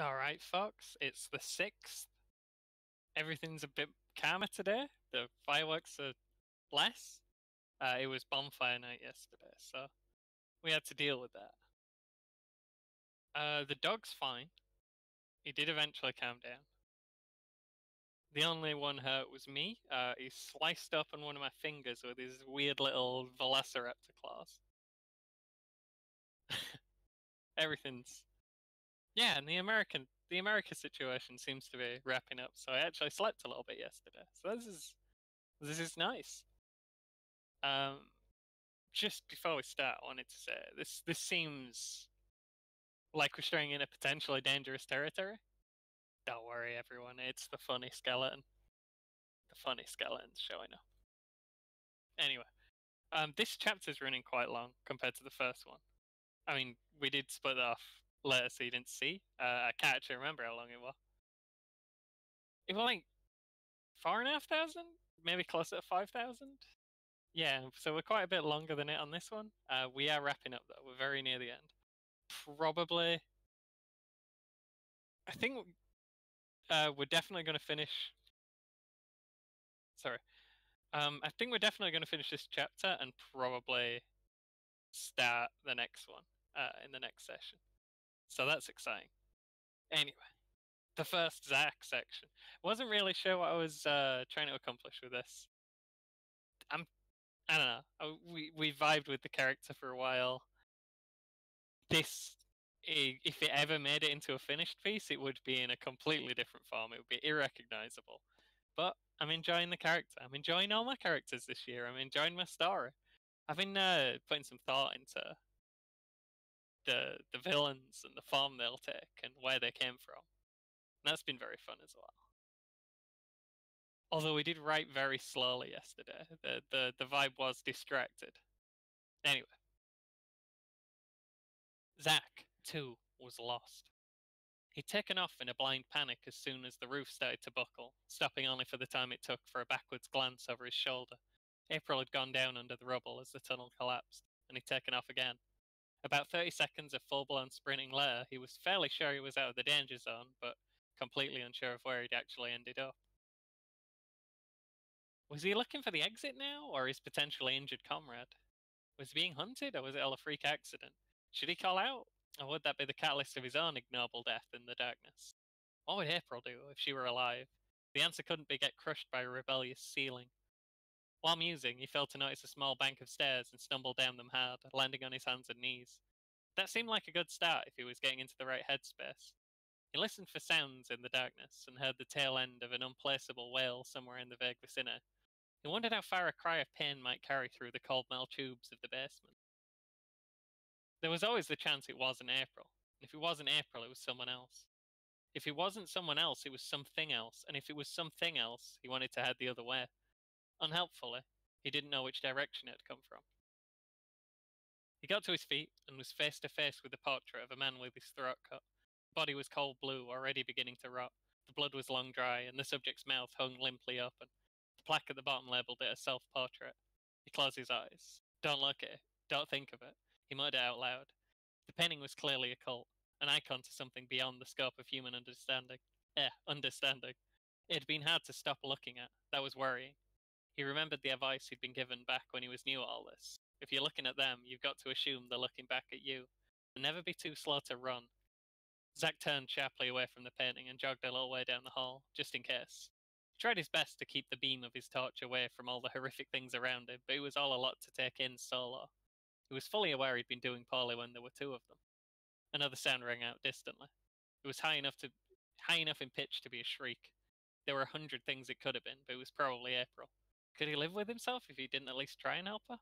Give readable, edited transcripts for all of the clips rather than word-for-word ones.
All right, folks, it's the 6th. Everything's a bit calmer today. The fireworks are less. It was bonfire night yesterday, so we had to deal with that. The dog's fine. He did eventually calm down. The only one hurt was me. He sliced open one of my fingers with his weird little velociraptor claws. Everything's... yeah, and the America situation seems to be wrapping up, so I actually slept a little bit yesterday. So this is nice. Just before we start, I wanted to say this seems like we're straying into potentially dangerous territory. Don't worry, everyone, it's the funny skeleton. The funny skeleton's showing up. Anyway, this chapter's running quite long compared to the first one. I mean, we did split off later so you didn't see. I can't actually remember how long it was. It was like 4,500? Maybe closer to 5,000? Yeah, so we're quite a bit longer than it on this one. We are wrapping up though, we're very near the end. Probably... I think we're definitely going to finish... Sorry. I think we're definitely going to finish this chapter and probably start the next one in the next session. So that's exciting. Anyway, the first Zack section. Wasn't really sure what I was trying to accomplish with this. I don't know. We vibed with the character for a while. This, if it ever made it into a finished piece, it would be in a completely different form. It would be irrecognizable. But I'm enjoying the character. I'm enjoying all my characters this year. I'm enjoying my story. I've been putting some thought into the villains and the form they'll take and where they came from. And that's been very fun as well. Although we did write very slowly yesterday. The vibe was distracted. Anyway. Zack, too, was lost. He'd taken off in a blind panic as soon as the roof started to buckle, stopping only for the time it took for a backwards glance over his shoulder. April had gone down under the rubble as the tunnel collapsed, and he'd taken off again. About 30 seconds of full-blown sprinting later, he was fairly sure he was out of the danger zone, but completely unsure of where he'd actually ended up. Was he looking for the exit now, or his potentially injured comrade? Was he being hunted, or was it all a freak accident? Should he call out, or would that be the catalyst of his own ignoble death in the darkness? What would April do if she were alive? The answer couldn't be get crushed by a rebellious ceiling. While musing, he failed to notice a small bank of stairs and stumbled down them hard, landing on his hands and knees. That seemed like a good start if he was getting into the right headspace. He listened for sounds in the darkness and heard the tail end of an unplaceable wail somewhere in the vague vicinity. He wondered how far a cry of pain might carry through the cold metal tubes of the basement. There was always the chance it wasn't April. And if it wasn't April, it was someone else. If it wasn't someone else, it was something else. And if it was something else, he wanted to head the other way. Unhelpfully, he didn't know which direction it had come from. He got to his feet and was face to face with the portrait of a man with his throat cut. The body was cold blue, already beginning to rot. The blood was long dry, and the subject's mouth hung limply open. The plaque at the bottom labelled it a self-portrait. He closed his eyes. Don't look at it. Don't think of it. He muttered out loud. The painting was clearly occult, an icon to something beyond the scope of human understanding. It had been hard to stop looking at. That was worrying. He remembered the advice he'd been given back when he was new at all this. If you're looking at them, you've got to assume they're looking back at you. And never be too slow to run. Zack turned sharply away from the painting and jogged a little way down the hall, just in case. He tried his best to keep the beam of his torch away from all the horrific things around him, but it was all a lot to take in solo. He was fully aware he'd been doing poorly when there were two of them. Another sound rang out distantly. It was high enough in pitch to be a shriek. There were 100 things it could have been, but it was probably April. Could he live with himself if he didn't at least try and help her?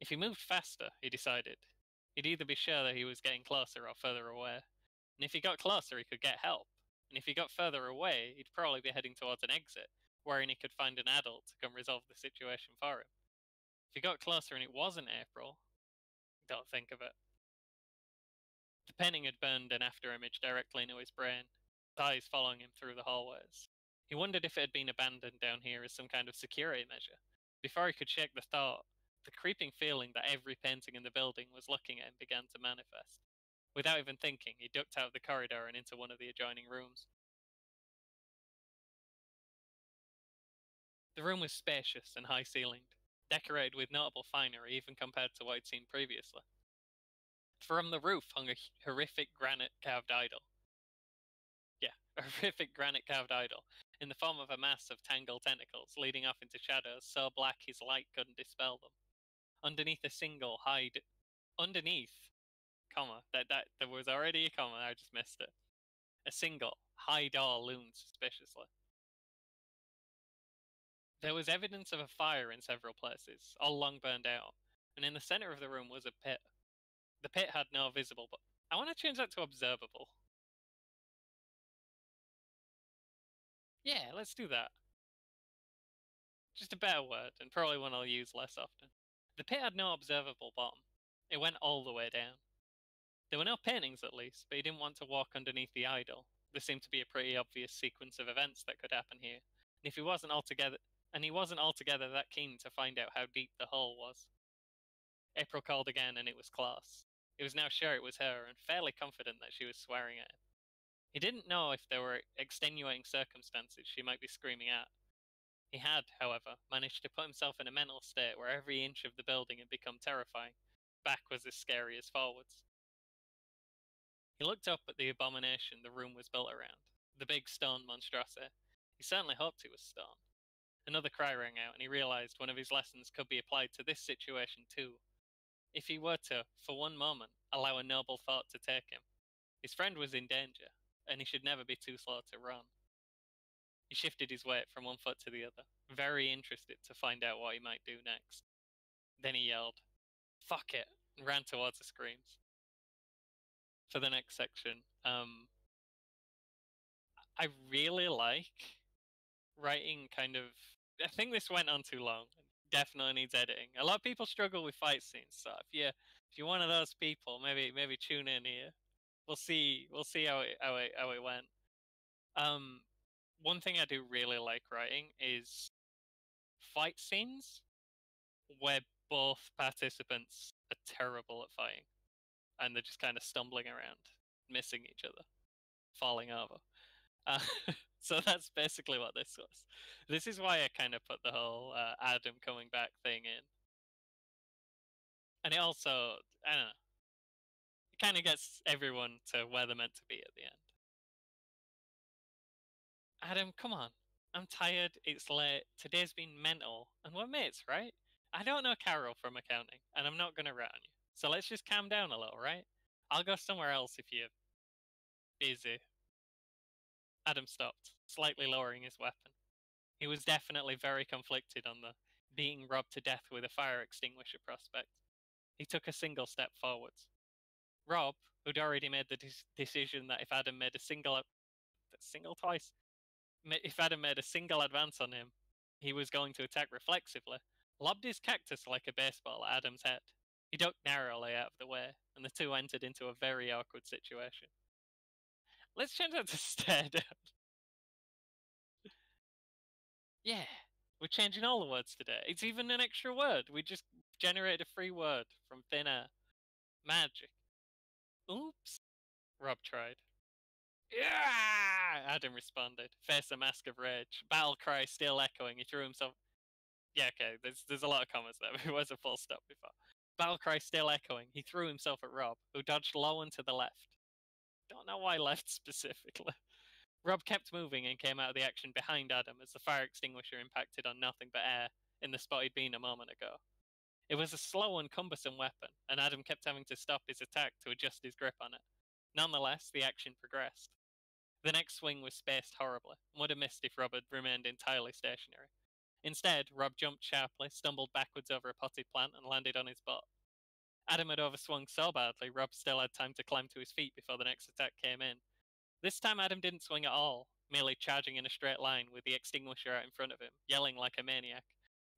If he moved faster, he decided, he'd either be sure that he was getting closer or further away. And if he got closer, he could get help. And if he got further away, he'd probably be heading towards an exit, wherein he could find an adult to come resolve the situation for him. If he got closer and it wasn't April, don't think of it. The painting had burned an afterimage directly into his brain, his eyes following him through the hallways. He wondered if it had been abandoned down here as some kind of security measure. Before he could shake the thought, the creeping feeling that every painting in the building was looking at him began to manifest. Without even thinking, he ducked out of the corridor and into one of the adjoining rooms. The room was spacious and high-ceilinged, decorated with notable finery even compared to what he'd seen previously. From the roof hung a horrific granite-carved idol. Yeah, a horrific granite-carved idol, in the form of a mass of tangled tentacles leading off into shadows so black his light couldn't dispel them. A single high door loomed suspiciously. There was evidence of a fire in several places, all long burned out, and in the centre of the room was a pit. The pit had no visible... but I want to change that to observable. Yeah, let's do that. Just a better word, and probably one I'll use less often. The pit had no observable bottom. It went all the way down. There were no paintings, at least, but he didn't want to walk underneath the idol. There seemed to be a pretty obvious sequence of events that could happen here, and he wasn't altogether that keen to find out how deep the hole was. April called again, and it was Klaus. He was now sure it was her, and fairly confident that she was swearing at him. He didn't know if there were extenuating circumstances she might be screaming at. He had, however, managed to put himself in a mental state where every inch of the building had become terrifying. Back was as scary as forwards. He looked up at the abomination the room was built around, the big stone monstrosity. He certainly hoped it was stone. Another cry rang out, and he realized one of his lessons could be applied to this situation too. If he were to, for one moment, allow a noble thought to take him, his friend was in danger, and he should never be too slow to run. He shifted his weight from one foot to the other, very interested to find out what he might do next. Then he yelled, "Fuck it!" and ran towards the screams. For the next section, I really like writing kind of... I think this went on too long. Definitely needs editing. A lot of people struggle with fight scenes, so if you're one of those people, maybe tune in here. We'll see how it went. One thing I do really like writing is fight scenes where both participants are terrible at fighting. And they're just kind of stumbling around, missing each other, falling over. So that's basically what this was. This is why I kind of put the whole Adam coming back thing in. And it also, I don't know, it kind of gets everyone to where they're meant to be at the end. Adam, come on. I'm tired, it's late, today's been mental, and we're mates, right? I don't know Carol from accounting, and I'm not going to rat on you. So let's just calm down a little, right? I'll go somewhere else if you're busy. Adam stopped, slightly lowering his weapon. He was definitely very conflicted on the being robbed to death with a fire extinguisher prospect. He took a single step forwards. Rob, who'd already made the decision that if Adam made a single advance on him, he was going to attack reflexively, lobbed his cactus like a baseball at Adam's head. He ducked narrowly out of the way, and the two entered into a very awkward situation. Let's change that to stare down. Yeah, we're changing all the words today. It's even an extra word. We just generated a free word from thin air. Magic. Oops, Rob tried. Yeah, Adam responded, face a mask of rage. Battle cry still echoing. He threw himself... Yeah, okay, there's a lot of commas there. It was a full stop before. Battlecry still echoing, he threw himself at Rob, who dodged low and to the left. Don't know why left specifically. Rob kept moving and came out of the action behind Adam as the fire extinguisher impacted on nothing but air in the spot he'd been a moment ago. It was a slow and cumbersome weapon, and Adam kept having to stop his attack to adjust his grip on it. Nonetheless, the action progressed. The next swing was spaced horribly, and would have missed if Rob had remained entirely stationary. Instead, Rob jumped sharply, stumbled backwards over a potted plant, and landed on his butt. Adam had overswung so badly, Rob still had time to climb to his feet before the next attack came in. This time Adam didn't swing at all, merely charging in a straight line with the extinguisher out in front of him, yelling like a maniac.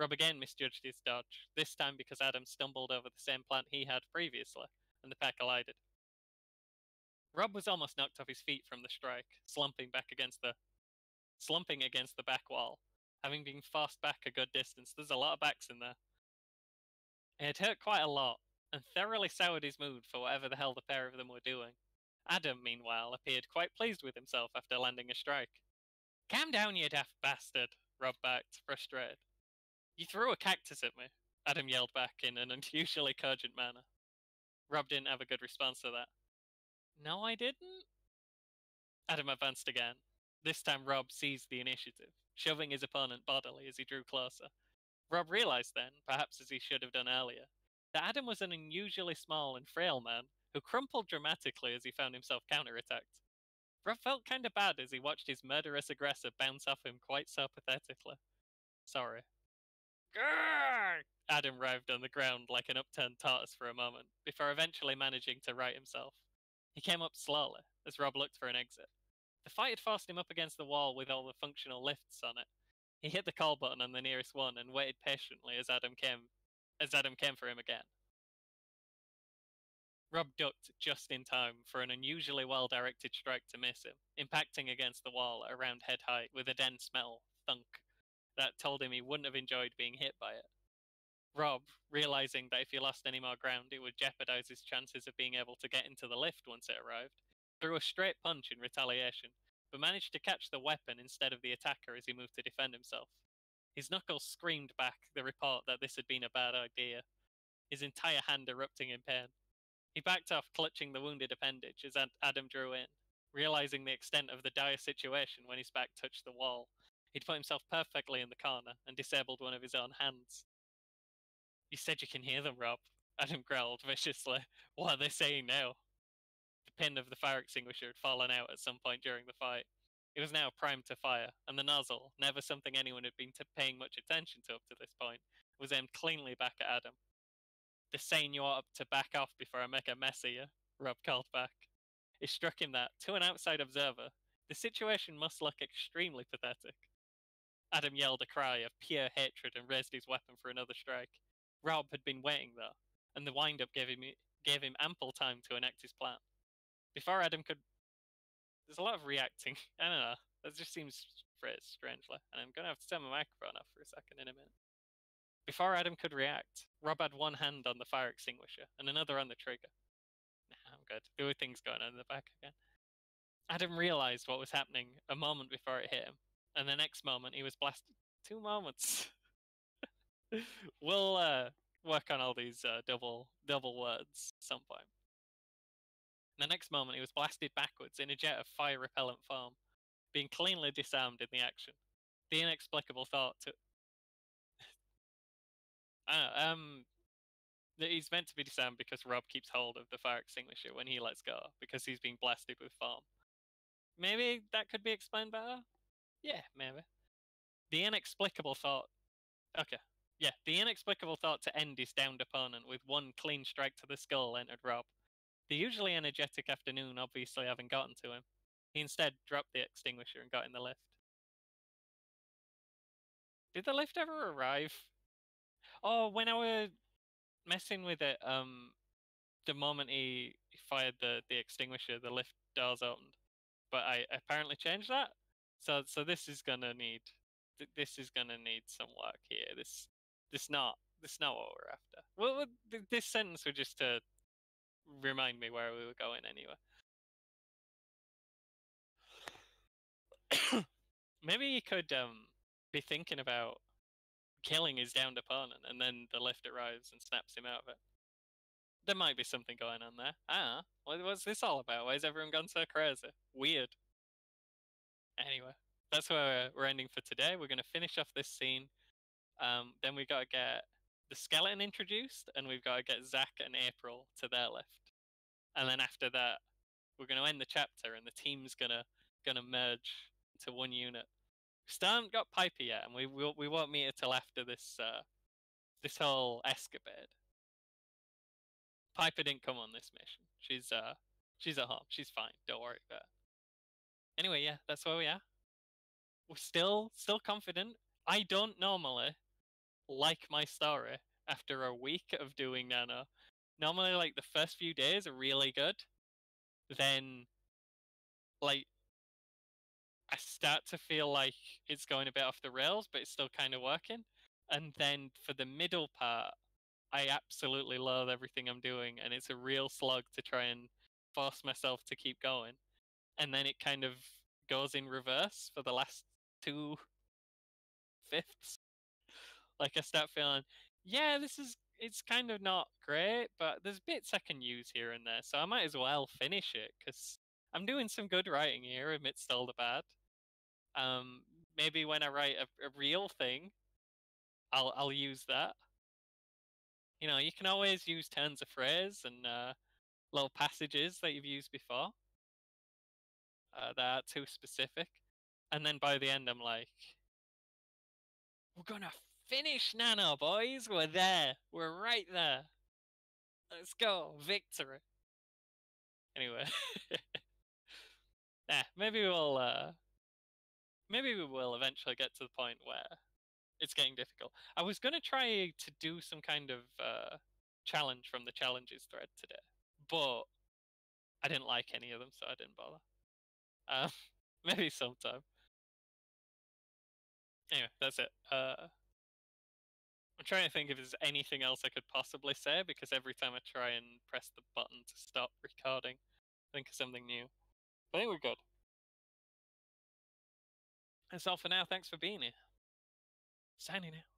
Rob again misjudged his dodge, this time because Adam stumbled over the same plant he had previously, and the pack collided. Rob was almost knocked off his feet from the strike, slumping against the back wall. Having been forced back a good distance, there's a lot of backs in there. It had hurt quite a lot, and thoroughly soured his mood for whatever the hell the pair of them were doing. Adam, meanwhile, appeared quite pleased with himself after landing a strike. "Calm down, you daft bastard," Rob barked, frustrated. "You threw a cactus at me," Adam yelled back in an unusually cogent manner. Rob didn't have a good response to that. "No, I didn't?" Adam advanced again. This time Rob seized the initiative, shoving his opponent bodily as he drew closer. Rob realized then, perhaps as he should have done earlier, that Adam was an unusually small and frail man who crumpled dramatically as he found himself counterattacked. Rob felt kind of bad as he watched his murderous aggressor bounce off him quite so pathetically. "Sorry." "Grrrr!" Adam writhed on the ground like an upturned tortoise for a moment, before eventually managing to right himself. He came up slowly, as Rob looked for an exit. The fight had forced him up against the wall with all the functional lifts on it. He hit the call button on the nearest one and waited patiently as Adam came for him again. Rob ducked just in time for an unusually well-directed strike to miss him, impacting against the wall at around head height with a dense metal thunk that told him he wouldn't have enjoyed being hit by it. Rob, realizing that if he lost any more ground it would jeopardize his chances of being able to get into the lift once it arrived, threw a straight punch in retaliation, but managed to catch the weapon instead of the attacker as he moved to defend himself. His knuckles screamed back the report that this had been a bad idea, his entire hand erupting in pain. He backed off, clutching the wounded appendage as Adam drew in, realizing the extent of the dire situation when his back touched the wall. He'd put himself perfectly in the corner and disabled one of his own hands. "You said you can hear them, Rob," Adam growled viciously. "What are they saying now?" The pin of the fire extinguisher had fallen out at some point during the fight. It was now primed to fire, and the nozzle, never something anyone had been paying much attention to up to this point, was aimed cleanly back at Adam. "They're saying you ought to back off before I make a mess of you," Rob called back. It struck him that, to an outside observer, the situation must look extremely pathetic. Adam yelled a cry of pure hatred and raised his weapon for another strike. Rob had been waiting, though, and the wind-up gave him ample time to enact his plan. Before Adam could... There's a lot of reacting. I don't know. That just seems phrased strangely, and I'm going to have to turn my microphone off for a second in a minute. Before Adam could react, Rob had one hand on the fire extinguisher and another on the trigger. Nah, I'm good. There were things going on in the back again. Adam realized what was happening a moment before it hit him, and the next moment he was blasted. 2 moments. We'll work on all these double words at some point. The next moment he was blasted backwards in a jet of fire-repellent foam, being cleanly disarmed in the action. The inexplicable thought to... he's meant to be disarmed because Rob keeps hold of the fire extinguisher when he lets go, because he's being blasted with foam. Maybe that could be explained better? Yeah, maybe. The inexplicable thought to end his downed opponent with one clean strike to the skull entered Rob. The usually energetic afternoon obviously having gotten to him. He instead dropped the extinguisher and got in the lift. Did the lift ever arrive? Oh, when I was messing with it, the moment he fired the extinguisher, the lift doors opened. But I apparently changed that, so this is gonna need some work here. This not what we're after. Well, this sentence was just to remind me where we were going anyway. Maybe you could be thinking about killing his downed opponent, and then the lift arrives and snaps him out of it. There might be something going on there. What's this all about? Why has everyone gone so crazy? Weird. Anyway, that's where we're ending for today. We're going to finish off this scene. Then we've got to get the skeleton introduced, and we've got to get Zach and April to their lift. And then after that, we're going to end the chapter, and the team's gonna merge into one unit. Still haven't got Piper yet, and we won't meet her till after this whole escapade. Piper didn't come on this mission. She's at home. She's fine. Don't worry about it. Anyway, yeah, that's where we are. We're still confident. I don't normally like my story after a week of doing Nano. Normally, like, the first few days are really good. Then, like, I start to feel like it's going a bit off the rails, but it's still kind of working. And then for the middle part, I absolutely love everything I'm doing, and it's a real slug to try and force myself to keep going. And then it kind of goes in reverse for the last 2/5. Like, I start feeling, yeah, it's kind of not great, but there's bits I can use here and there, so I might as well finish it, because I'm doing some good writing here amidst all the bad. Maybe when I write a real thing, I'll use that. You know, you can always use turns of phrase and little passages that you've used before that are too specific. And then by the end, I'm like, we're going to finish Nano, boys! We're there! We're right there! Let's go! Victory! Anyway. Yeah, maybe we will eventually get to the point where it's getting difficult. I was going to try to do some kind of challenge from the challenges thread today, but I didn't like any of them, so I didn't bother. Maybe sometime. Anyway, that's it. I'm trying to think if there's anything else I could possibly say, because every time I try and press the button to stop recording, I think of something new. But I think we're good. That's all for now. Thanks for being here. Signing out.